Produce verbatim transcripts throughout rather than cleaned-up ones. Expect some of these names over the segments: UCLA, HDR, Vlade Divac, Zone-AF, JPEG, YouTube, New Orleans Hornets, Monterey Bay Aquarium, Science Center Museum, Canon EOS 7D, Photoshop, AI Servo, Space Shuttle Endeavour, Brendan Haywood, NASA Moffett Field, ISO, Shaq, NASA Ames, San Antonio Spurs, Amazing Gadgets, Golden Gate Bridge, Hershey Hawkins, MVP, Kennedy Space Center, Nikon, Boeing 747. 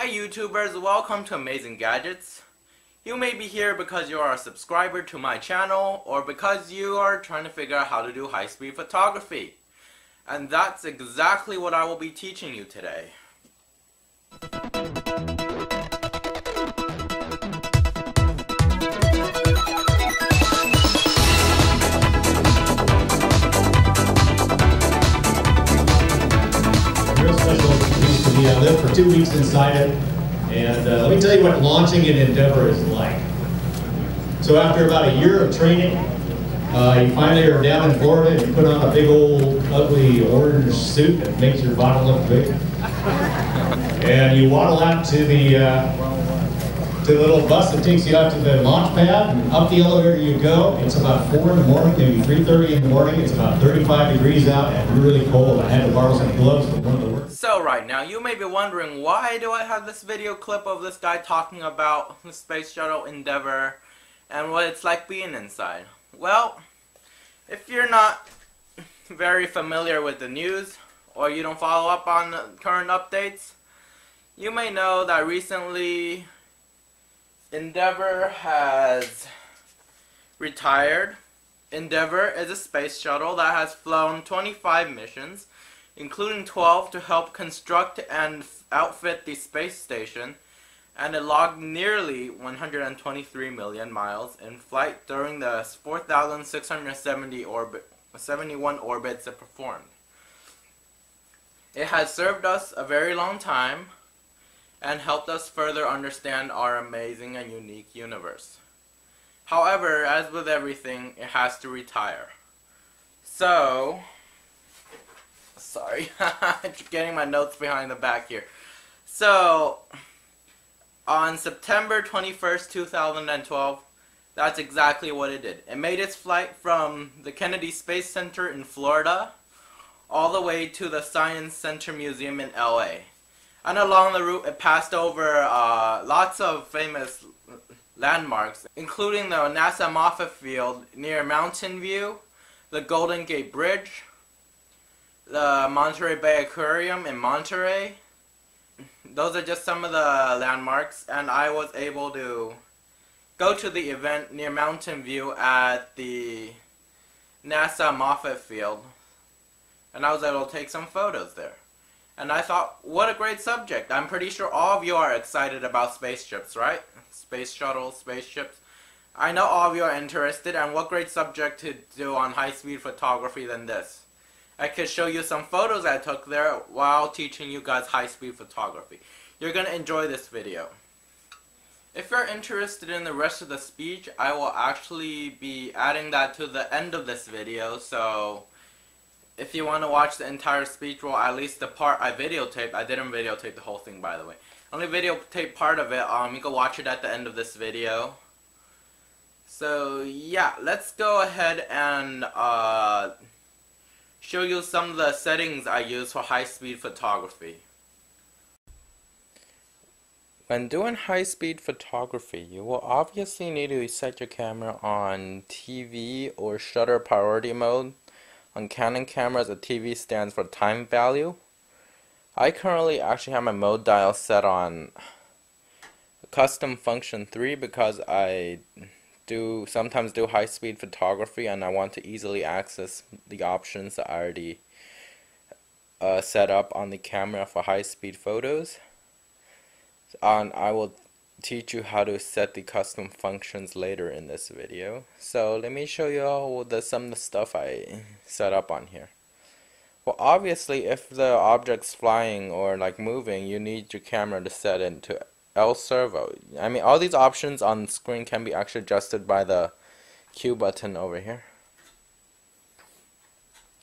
Hi YouTubers, welcome to Amazing Gadgets. You may be here because you are a subscriber to my channel or because you are trying to figure out how to do high-speed photography. And that's exactly what I will be teaching you today. I lived for two weeks inside it, and uh, let me tell you what launching an Endeavour is like. So after about a year of training, uh, you finally are down in Florida and you put on a big old ugly orange suit that makes your bottom look big, and you waddle out to the uh, to the little bus that takes you out to the launch pad, and up the elevator you go. It's about four in the morning, maybe three thirty in the morning. It's about thirty-five degrees out and really cold. I had to borrow some gloves from one of the workers. So right now, you may be wondering, why do I have this video clip of this guy talking about the Space Shuttle Endeavour and what it's like being inside? Well, if you're not very familiar with the news, or you don't follow up on current updates, you may know that recently Endeavour has retired. Endeavour is a space shuttle that has flown twenty-five missions. Including twelve to help construct and outfit the space station, and it logged nearly one hundred twenty-three million miles in flight during the four thousand six hundred seventy orbit, seventy-one orbits it performed. It has served us a very long time and helped us further understand our amazing and unique universe. However, as with everything, it has to retire. So, sorry, getting my notes behind the back here. So, on September twenty-first, two thousand twelve, that's exactly what it did. It made its flight from the Kennedy Space Center in Florida all the way to the Science Center Museum in L A. And along the route, it passed over uh, lots of famous landmarks, including the NASA Moffett Field near Mountain View, the Golden Gate Bridge, the Monterey Bay Aquarium in Monterey. Those are just some of the landmarks, and I was able to go to the event near Mountain View at the NASA Moffett Field, and I was able to take some photos there. And I thought, what a great subject. I'm pretty sure all of you are excited about spaceships, right? Space shuttles, spaceships. I know all of you are interested, and what great subject to do on high-speed photography than this. I could show you some photos I took there while teaching you guys high-speed photography. You're going to enjoy this video. If you're interested in the rest of the speech, I will actually be adding that to the end of this video, so if you want to watch the entire speech, well, at least the part I videotaped, I didn't videotape the whole thing, by the way. Only videotaped part of it. Um, you can watch it at the end of this video. So, yeah, let's go ahead and uh... show you some of the settings I use for high-speed photography. When doing high-speed photography, you will obviously need to set your camera on T V or shutter priority mode. On Canon cameras, a T V stands for time value. I currently actually have my mode dial set on custom function three because I do sometimes do high-speed photography and I want to easily access the options that I already uh, set up on the camera for high-speed photos, and I will teach you how to set the custom functions later in this video. So let me show you all the, some of the stuff I set up on here. Well, obviously if the object's flying or like moving, you need your camera to set into L servo. I mean, all these options on the screen can be actually adjusted by the Q button over here.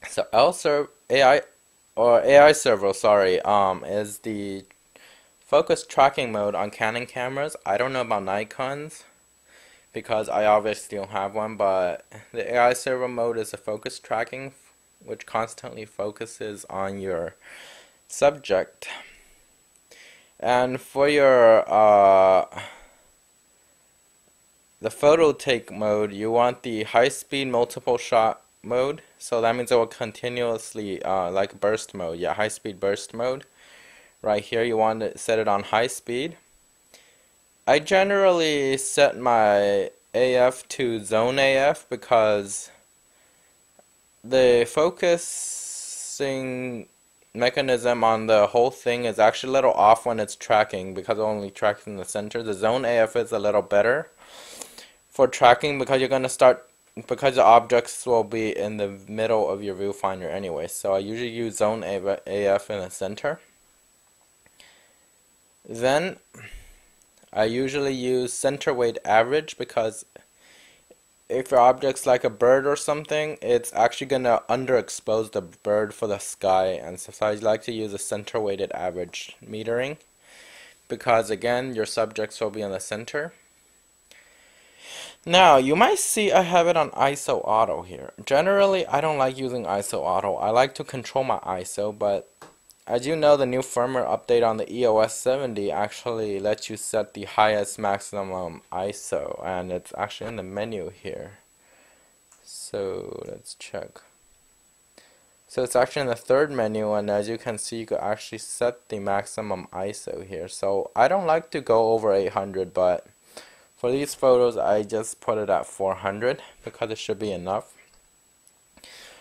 So L servo, A I or A I servo, sorry, um, is the focus tracking mode on Canon cameras. I don't know about Nikon's because I obviously don't have one, but the A I servo mode is a focus tracking, which constantly focuses on your subject. And for your uh, the photo take mode, you want the high speed multiple shot mode, so that means it will continuously uh, like burst mode, yeah, high speed burst mode, right here. You want to set it on high speed. I generally set my A F to zone A F because the focusing mechanism on the whole thing is actually a little off when it's tracking, because it only tracks in the center. The zone A F is a little better for tracking, because you're going to start, because the objects will be in the middle of your viewfinder anyway. So I usually use zone A F in the center. Then I usually use center weight average, because if your object's like a bird or something, it's actually going to underexpose the bird for the sky. And so I like to use a center weighted average metering, because again, your subjects will be in the center. Now, you might see I have it on I S O auto here. Generally, I don't like using I S O auto. I like to control my I S O, but as you know, the new firmware update on the E O S seven D actually lets you set the highest maximum I S O, and it's actually in the menu here. So let's check. So it's actually in the third menu, and as you can see, you can actually set the maximum I S O here. So I don't like to go over eight hundred, but for these photos I just put it at four hundred because it should be enough.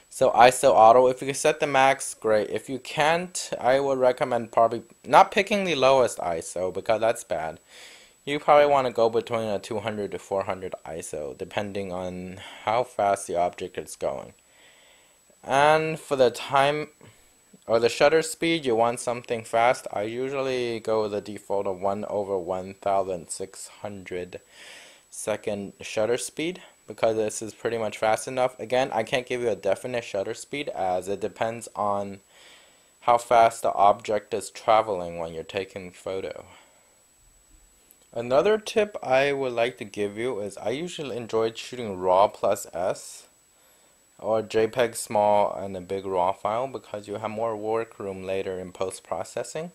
So I S O auto, if you can set the max, great. If you can't, I would recommend probably not picking the lowest I S O, because that's bad. You probably want to go between a two hundred to four hundred I S O, depending on how fast the object is going. And for the time or the shutter speed, you want something fast. I usually go with the default of one over one thousand six hundred second shutter speed, because this is pretty much fast enough. Again, I can't give you a definite shutter speed, as it depends on how fast the object is traveling when you're taking photo. Another tip I would like to give you is I usually enjoy shooting RAW plus S or JPEG small and a big RAW file, because you have more workroom later in post-processing.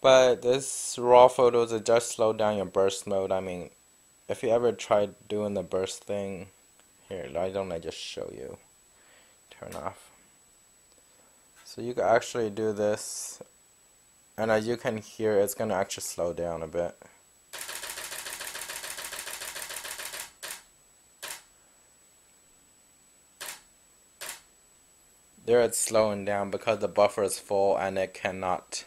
But this RAW photos, it just slow down your burst mode. I mean, if you ever tried doing the burst thing, here, why don't I just show you? Turn off. So you can actually do this, and as you can hear, it's going to actually slow down a bit. There, it's slowing down because the buffer is full and it cannot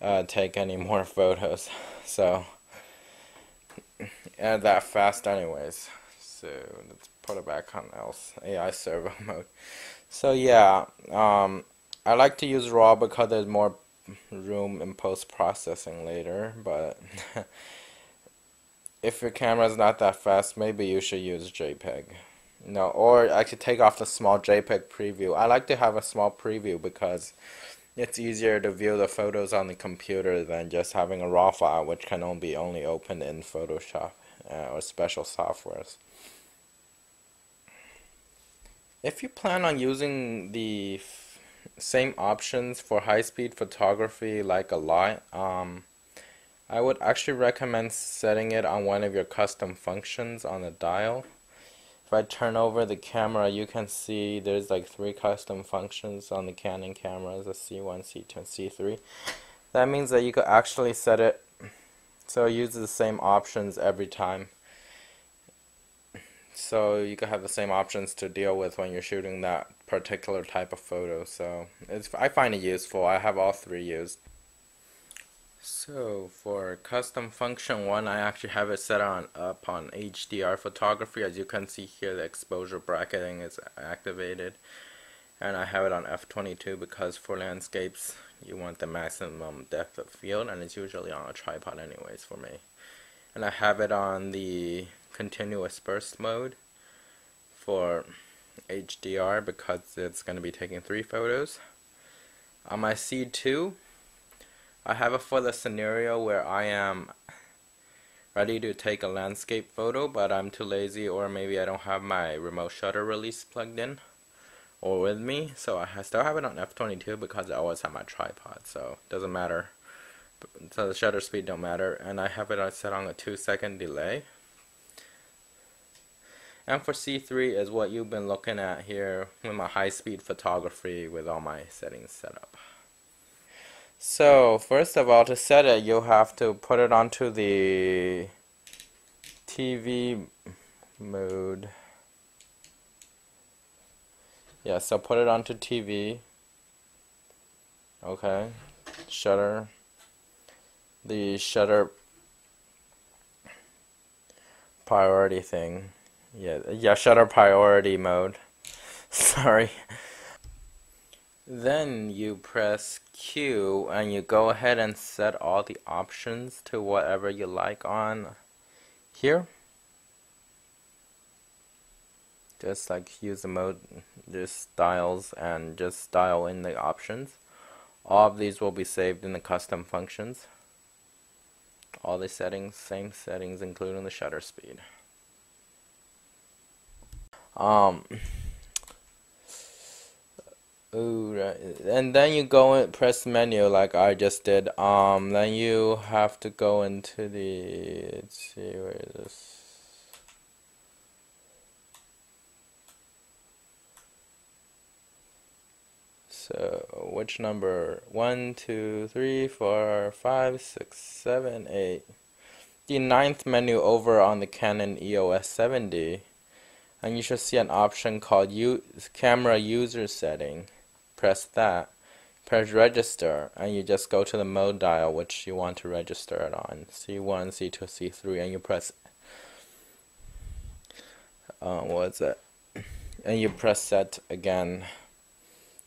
uh, take any more photos. So. And that fast anyways. So let's put it back on else A I servo mode. So yeah, um, I like to use RAW because there's more room in post-processing later, but if your camera's not that fast, maybe you should use JPEG. No, or actually take off the small JPEG preview. I like to have a small preview because it's easier to view the photos on the computer than just having a RAW file, which can only be only opened in Photoshop uh, or special softwares. If you plan on using the f same options for high-speed photography like a lot, um, I would actually recommend setting it on one of your custom functions on the dial. If I turn over the camera, you can see there's like three custom functions on the Canon cameras, the C one, C two, and C three. That means that you could actually set it so it uses the same options every time. So you could have the same options to deal with when you're shooting that particular type of photo. So it's, I find it useful. I have all three used. So for custom function one, I actually have it set on up on H D R photography. As you can see here, the exposure bracketing is activated, and I have it on f twenty-two because for landscapes you want the maximum depth of field, and it's usually on a tripod anyways for me. And I have it on the continuous burst mode for H D R because it's going to be taking three photos. On my C two, I have it for the scenario where I am ready to take a landscape photo, but I'm too lazy, or maybe I don't have my remote shutter release plugged in or with me. So I still have it on f twenty-two because I always have my tripod, so it doesn't matter. So the shutter speed don't matter, and I have it set on a two second delay. And for C three is what you've been looking at here with my high speed photography with all my settings set up. So first of all, to set it, you have to put it onto the T V mode. Yeah, so put it onto T V. Okay, shutter. The shutter priority thing. Yeah, yeah, shutter priority mode. Sorry. Then you press Q and you go ahead and set all the options to whatever you like on here. Just like use the mode, just styles, and just style in the options. All of these will be saved in the custom functions. All the settings, same settings, including the shutter speed. Um. Ooh, right. And then you go and press menu like I just did. Um, then you have to go into the. Let's see, where is this? So which number? One, two, three, four, five, six, seven, eight. The ninth menu over on the Canon E O S seven D, and you should see an option called use camera user setting. Press that, press register, and you just go to the mode dial which you want to register it on, C one, C two, C three, and you press uh, what's it? And you press set again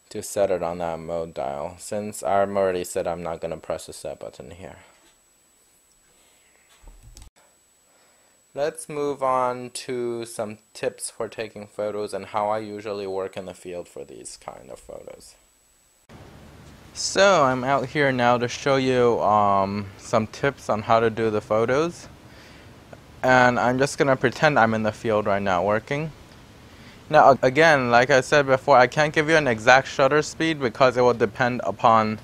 to set it on that mode dial. Since I already said I'm not going to press the set button here. Let's move on to some tips for taking photos and how I usually work in the field for these kind of photos. So I'm out here now to show you um, some tips on how to do the photos, and I'm just gonna pretend I'm in the field right now working. Now again, like I said before, I can't give you an exact shutter speed because it will depend upon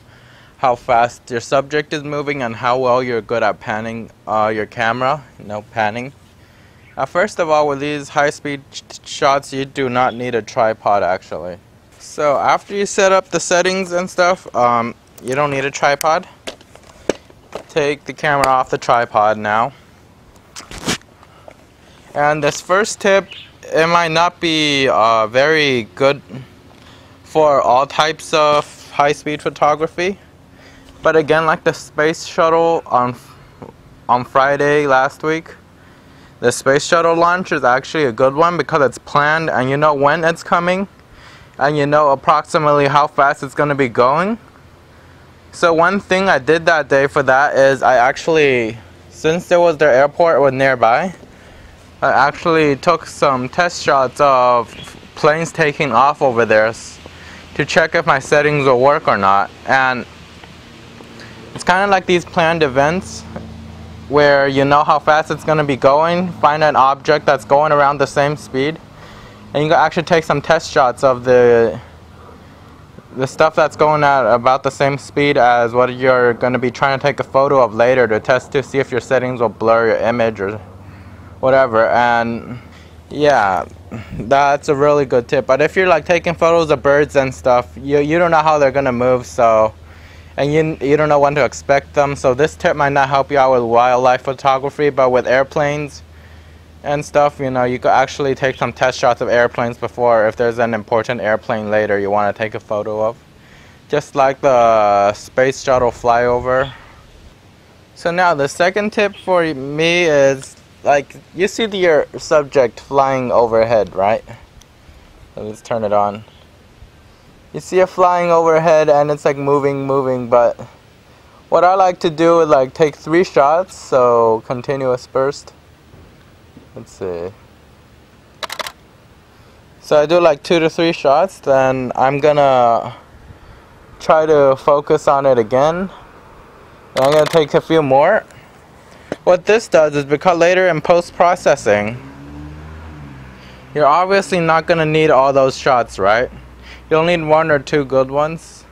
how fast your subject is moving and how well you're good at panning uh, your camera. No panning. Now, first of all, with these high-speed shots, you do not need a tripod actually. So after you set up the settings and stuff, um, you don't need a tripod. Take the camera off the tripod now. And this first tip, it might not be uh, very good for all types of high-speed photography. But again, like the space shuttle on on Friday last week, the space shuttle launch is actually a good one because it's planned and you know when it's coming and you know approximately how fast it's going to be going. So one thing I did that day for that is I actually, since there was the airport was nearby, I actually took some test shots of planes taking off over there to check if my settings will work or not. And it's kind of like these planned events where you know how fast it's going to be going, find an object that's going around the same speed, and you can actually take some test shots of the the stuff that's going at about the same speed as what you're going to be trying to take a photo of later to test to see if your settings will blur your image or whatever. And yeah, that's a really good tip. But if you're like taking photos of birds and stuff, you, you don't know how they're going to move, so and you, you don't know when to expect them, so this tip might not help you out with wildlife photography, but with airplanes and stuff, you know, you could actually take some test shots of airplanes before, if there's an important airplane later you want to take a photo of. Just like the space shuttle flyover. So now the second tip for me is, like, you see your subject flying overhead, right? Let's turn it on. You see it flying overhead and it's like moving, moving, but what I like to do is like take three shots, so continuous burst. Let's see. So I do like two to three shots, then I'm gonna try to focus on it again. And I'm gonna take a few more. What this does is because later in post-processing, you're obviously not gonna need all those shots, right? You'll need one or two good ones.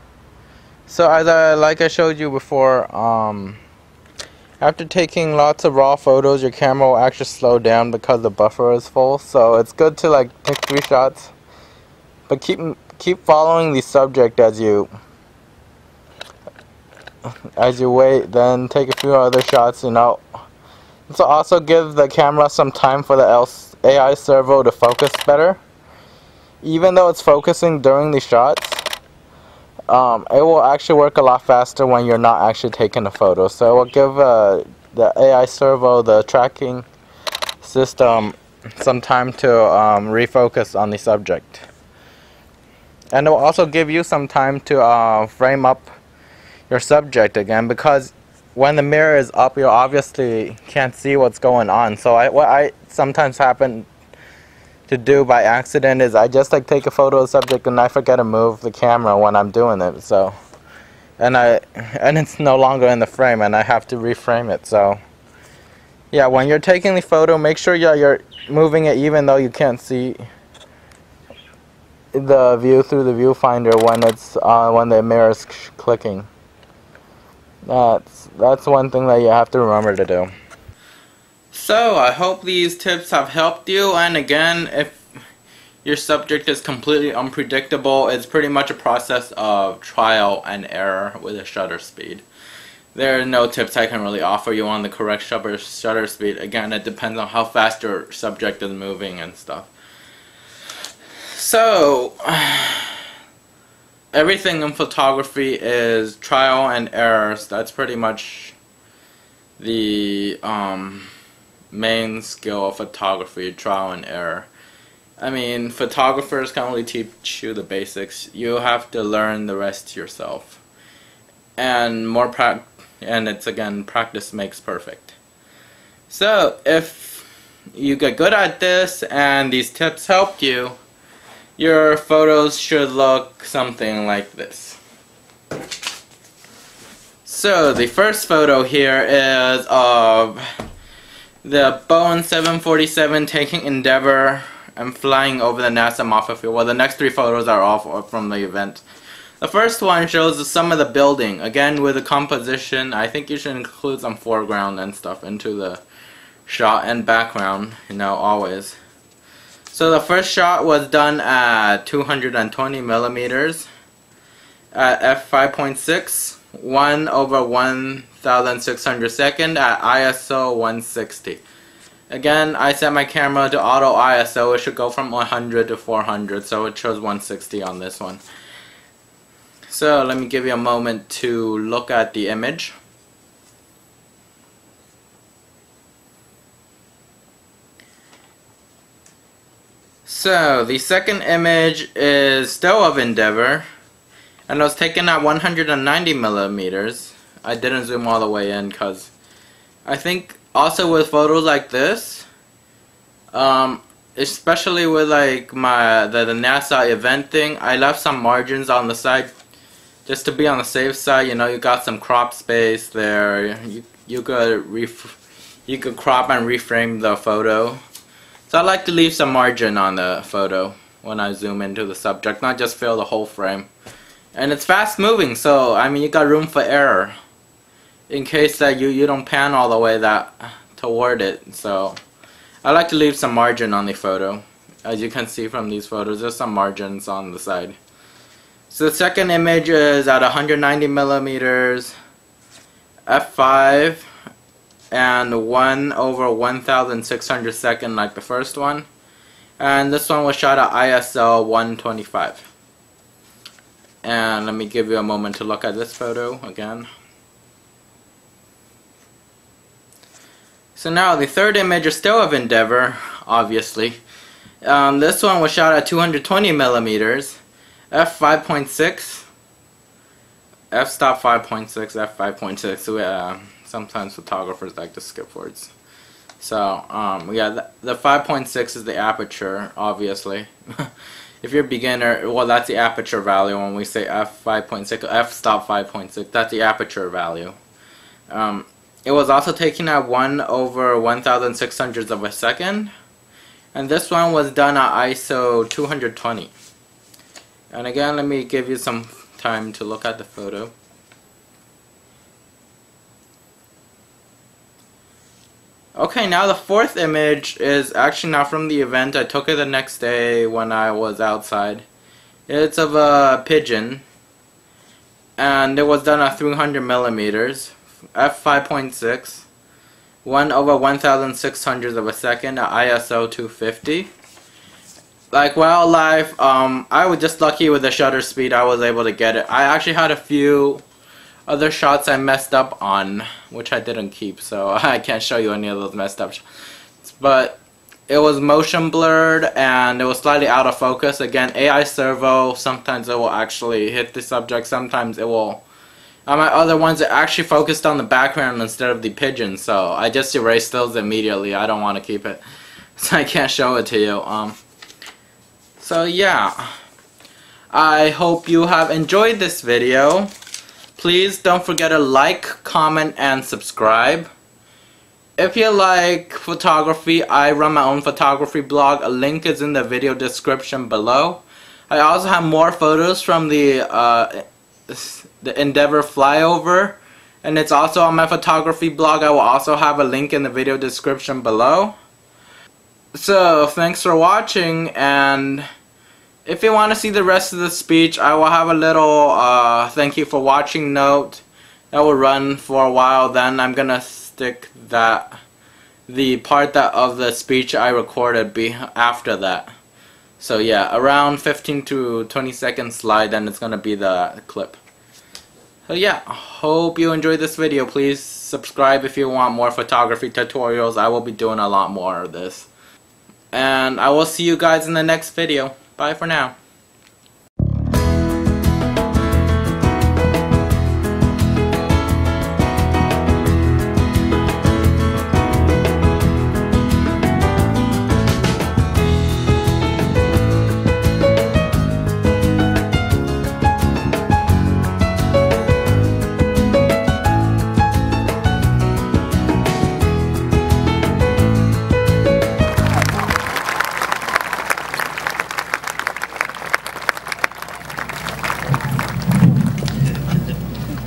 So as I, like I showed you before, um, after taking lots of raw photos, your camera will actually slow down because the buffer is full. So it's good to like take three shots, but keep keep following the subject as you as you wait, then take a few other shots, you know. So also give the camera some time for the A I servo to focus better. Even though it's focusing during the shots, um, it will actually work a lot faster when you're not actually taking a photo. So it will give uh, the A I servo, the tracking system, some time to um, refocus on the subject. And it will also give you some time to uh, frame up your subject again, because when the mirror is up, you obviously can't see what's going on. So I, what I sometimes happen to do by accident is I just like take a photo of the subject and I forget to move the camera when I'm doing it. So, and I and it's no longer in the frame and I have to reframe it. So yeah, when you're taking the photo, make sure you're, you're moving it even though you can't see the view through the viewfinder when it's uh, when the mirror is clicking. That's, that's one thing that you have to remember to do. So, I hope these tips have helped you, and again, if your subject is completely unpredictable, it's pretty much a process of trial and error with a shutter speed. There are no tips I can really offer you on the correct shutter, shutter speed. Again, it depends on how fast your subject is moving and stuff. So, everything in photography is trial and errors. That's pretty much the um, main skill of photography, trial and error. I mean, photographers can only teach you the basics. You have to learn the rest yourself. And more pra- and it's again, practice makes perfect. So, if you get good at this and these tips helped you, your photos should look something like this. So the first photo here is of the Boeing seven forty-seven taking Endeavour and flying over the NASA Moffett Field. Well, the next three photos are all from the event. The first one shows some of the building. Again, with the composition, I think you should include some foreground and stuff into the shot and background, you know, always. So the first shot was done at two hundred twenty millimeters at f five point six, one over one thousand six hundred second at I S O one sixty. Again, I set my camera to auto I S O. It should go from one hundred to four hundred, so it chose one sixty on this one. So let me give you a moment to look at the image. So, the second image is still of Endeavour, and it was taken at one hundred ninety millimeters. I didn't zoom all the way in because I think also with photos like this, um, especially with like my the, the NASA event thing, I left some margins on the side just to be on the safe side. You know, you got some crop space there. You you could ref you could crop and reframe the photo. So I like to leave some margin on the photo when I zoom into the subject, not just fill the whole frame. And it's fast moving, so I mean you got room for error in case that you, you don't pan all the way that toward it. So I like to leave some margin on the photo. As you can see from these photos, there's some margins on the side. So the second image is at one hundred ninety millimeters f five and one over one thousand six hundred second like the first one, and this one was shot at I S O one twenty-five. And let me give you a moment to look at this photo again. So now the third image is still of Endeavour, obviously. Um, this one was shot at two hundred twenty millimeters f five point six, f-stop five point six, f five point six, so uh, sometimes photographers like to skip words. So, um, yeah, the, the five point six is the aperture, obviously. If you're a beginner, well, that's the aperture value. When we say f five point six, f-stop five point six, that's the aperture value. Um, it was also taken at one over one thousand six hundredths of a second. And this one was done at I S O two hundred twenty. And again, let me give you some time to look at the photo. Okay, now the fourth image is actually not from the event. I took it the next day when I was outside. It's of a pigeon. and it was done at three hundred millimeters, f five point six, one over one thousand six hundredths of a second at I S O two fifty. Like wildlife, um, I was just lucky with the shutter speed I was able to get it. I actually had a few other shots I messed up on, which I didn't keep, so I can't show you any of those messed up shots. But it was motion blurred and it was slightly out of focus. Again, A I servo, sometimes it will actually hit the subject, sometimes it will. On my other ones, it actually focused on the background instead of the pigeon, so I just erased those immediately. I don't want to keep it, so I can't show it to you. Um. So yeah, I hope you have enjoyed this video. Please don't forget to like, comment, and subscribe. If you like photography, I run my own photography blog. A link is in the video description below. I also have more photos from the uh, the Endeavour flyover, and it's also on my photography blog. I will also have a link in the video description below. So thanks for watching, and if you want to see the rest of the speech, I will have a little uh, thank you for watching note that will run for a while. Then I'm gonna stick that the part that of the speech I recorded be after that. So yeah, around fifteen to twenty second slide, then it's gonna be the clip. So yeah, hope you enjoyed this video. Please subscribe if you want more photography tutorials. I will be doing a lot more of this, and I will see you guys in the next video. Bye for now.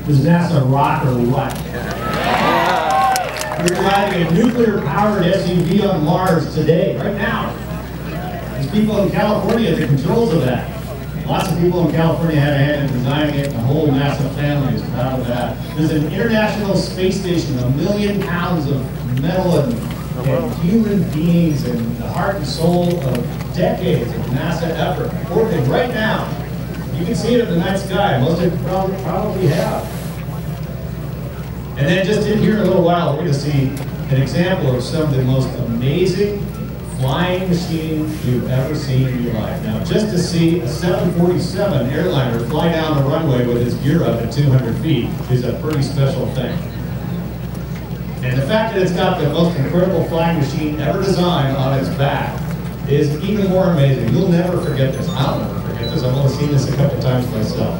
Does NASA rock or what? We're driving a nuclear-powered S U V on Mars today, right now. There's people in California at the controls of that. Lots of people in California had a hand in designing it, and the whole NASA family is proud of that. There's an international space station, a million pounds of metal and, and human beings and the heart and soul of decades of NASA effort working right now. You can see it in the night sky. Most of you probably, probably have. And then just in here in a little while, we're going to see an example of some of the most amazing flying machines you've ever seen in your life. Now, just to see a seven forty-seven airliner fly down the runway with his gear up at two hundred feet is a pretty special thing. And the fact that it's got the most incredible flying machine ever designed on its back is even more amazing. You'll never forget this. I'll never forget this. I've only seen this a couple times myself.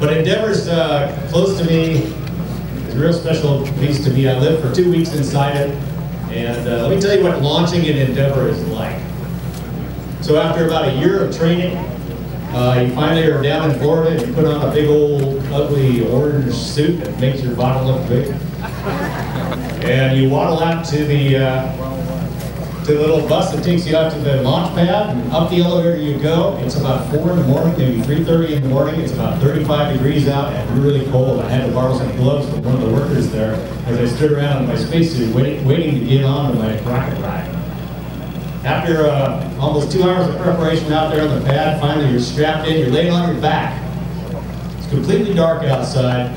But Endeavour's uh, close to me. It's a real special piece to me. I lived for two weeks inside it. And uh, let me tell you what launching an Endeavour is like. So after about a year of training, uh, you finally are down in Florida and you put on a big old ugly orange suit that makes your bottom look big. And you waddle out to the uh, the little bus that takes you out to the launch pad, and up the elevator you go. It's about four in the morning, maybe three thirty in the morning. It's about thirty-five degrees out and really cold. I had to borrow some gloves from one of the workers there as I stood around in my spacesuit waiting, waiting to get on to my rocket ride. After uh, almost two hours of preparation out there on the pad, finally you're strapped in, you're laying on your back. It's completely dark outside.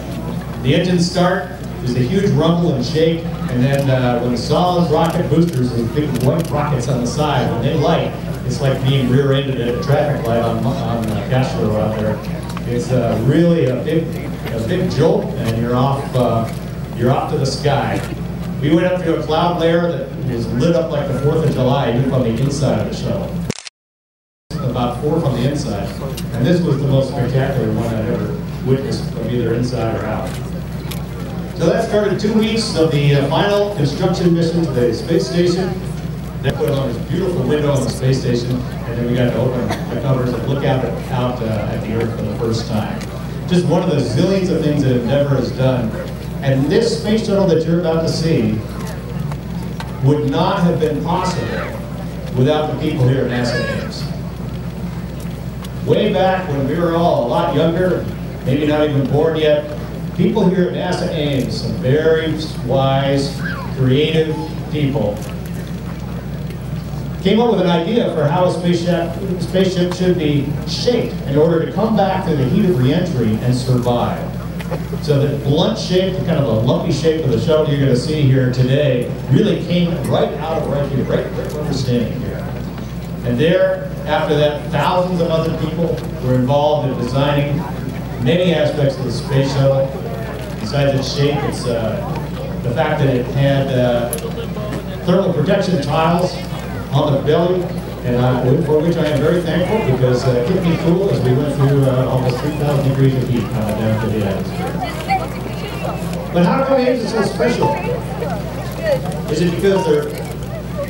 The engines start, there's a huge rumble and shake. And then uh, when the solid rocket boosters, those big white rockets on the side, when they light, it's like being rear-ended at a traffic light on, on uh, Castro out there. It's uh, really a big, a big jolt, and you're off, uh, you're off to the sky. We went up to a cloud layer that was lit up like the fourth of July, even from the inside of the shuttle. About four from the inside. And this was the most spectacular one I've ever witnessed from either inside or out. So that's covered two weeks of the uh, final construction mission to the space station. That put on this beautiful window on the space station, and then we got to open the covers and look out, out uh, at the Earth for the first time. Just one of the zillions of things that Endeavour has done. And this space shuttle that you're about to see would not have been possible without the people here at NASA Games. Way back when we were all a lot younger, maybe not even born yet. People here at NASA Ames, some very wise, creative people, came up with an idea for how a spaceship, spaceship should be shaped in order to come back to the heat of re-entry and survive. So the blunt shape, the kind of a lumpy shape of the shuttle you're going to see here today, really came right out of right here, right where we're standing here. And there, after that, thousands of other people were involved in designing many aspects of the space shuttle. Besides its shape, it's uh, the fact that it had uh, thermal protection tiles on the belly, and uh, for which I am very thankful, because it uh, kept me cool as we went through uh, almost three thousand degrees of heat uh, down to the atmosphere. But how come Ames is so special? Is it because they're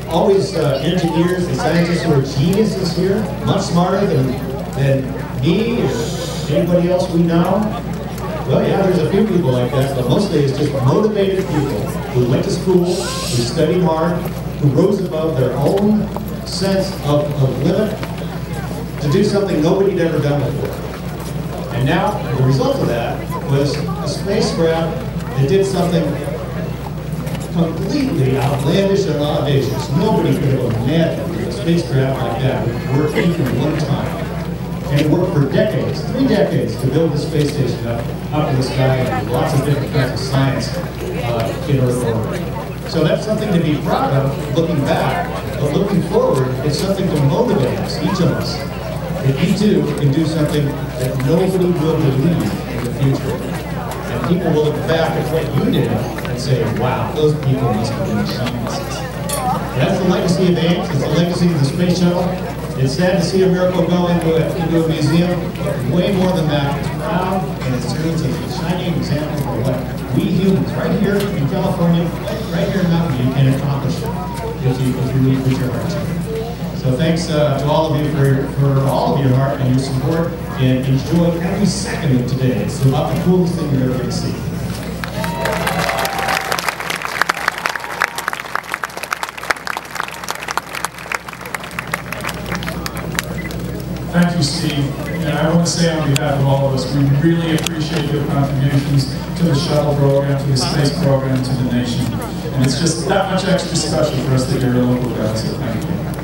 always uh, engineers and scientists who are geniuses here, much smarter than, than me or anybody else we know? Well, yeah, there's a few people like that, but mostly it's just motivated people who went to school, who studied hard, who rose above their own sense of, of limit to do something nobody'd ever done before. And now, the result of that was a spacecraft that did something completely outlandish and audacious. Nobody could have imagined a spacecraft like that would work even one time. And it worked for decades, three decades, to build the space station up, up to the sky, and lots of different kinds of science uh, in Earth orbit. So that's something to be proud of, looking back, but looking forward, it's something to motivate us, each of us, that we too can do something that nobody will believe in the future. And people will look back at what you did and say, wow, those people must have been geniuses. That's the legacy of Ames, it's the legacy of the space shuttle. It's sad to see a miracle go into a, into a museum, but way more than that, it's proud, and it serves as a shining example of what we humans, right here in California, right here in Mountain View, can accomplish it if you, if you really put your heart to it. So thanks uh, to all of you for, for all of your heart and your support, and enjoy every second of today. It's about the coolest thing you're ever going to see. Thank you, Steve. And I want to say on behalf of all of us, we really appreciate your contributions to the shuttle program, to the space program, to the nation. And it's just that much extra special for us that you're a local guy, so thank you.